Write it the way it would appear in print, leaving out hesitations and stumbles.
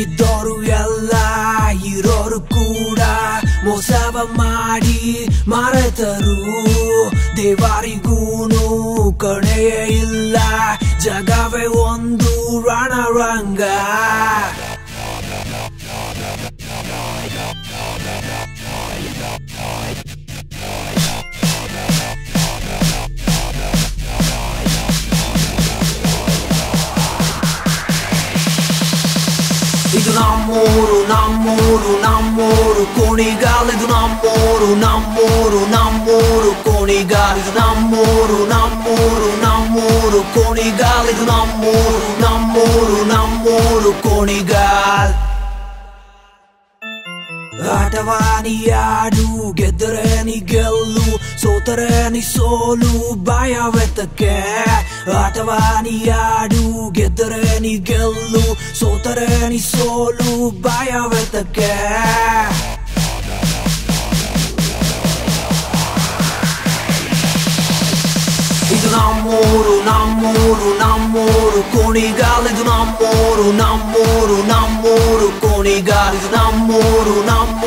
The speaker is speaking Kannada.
ಇದ್ದೋರು ಎಲ್ಲ ಇರೋರು ಕೂಡ ಮೋಸವ ಮಾಡಿ ಮರೆತರು. ದೇವರಿಗೂನು ಕಡೆಯೇ ಇಲ್ಲ, ಜಗವೇ ಒಂದು ರಣರಂಗ. ಇದು ನಮ್ಮೂರು ನಮ್ಮೂರು ನಮ್ಮೂರು ಕುಣಿಗಾಲ್. ಇದು ನಮ್ಮೂರು ನಮ್ಮೂರು ನಮ್ಮೂರು ಕುಣಿಗಾಲ್. ಇದು ನಮ್ಮೂರು ನಮ್ಮೂರು ನಮ್ಮೂರು ಕುಣಿಗಾಲ್. ಇದು ನಮ್ಮೂರು ನಮ್ಮೂರು ನಮ್ಮೂರು ಕುಣಿಗಾಲ್. ಆಟವಾನಿಯಾಡು, ಗೆದ್ದರೆ ನೀ ಗೆಲ್ಲು, ಸೋತರೆ ನೀ ಸೋಲು, ಭಯವೆತ್ತಕ್ಕೆ. ಆಟವಾನಿಯಾಡು, ಗೆದ್ದರೆ ನೀ ಗೆಲ್ಲು, ಸೋತರೆ ನೀ ಸೋಲು, ಭಯವೆತ್ತಕ್ಕೆ. ಇದು ನಮ್ಮೂರು ನಮ್ಮೂರು ನಮ್ಮೂರು ಕುಣಿಗಾಲ್. ಇದು ನಮ್ಮೂರು ನಮ್ಮೂರು ನಮ್ಮೂರು ಕುಣಿಗಾಲ್. ಇದು ನಮ್ಮೂರು ನಮ್ಮ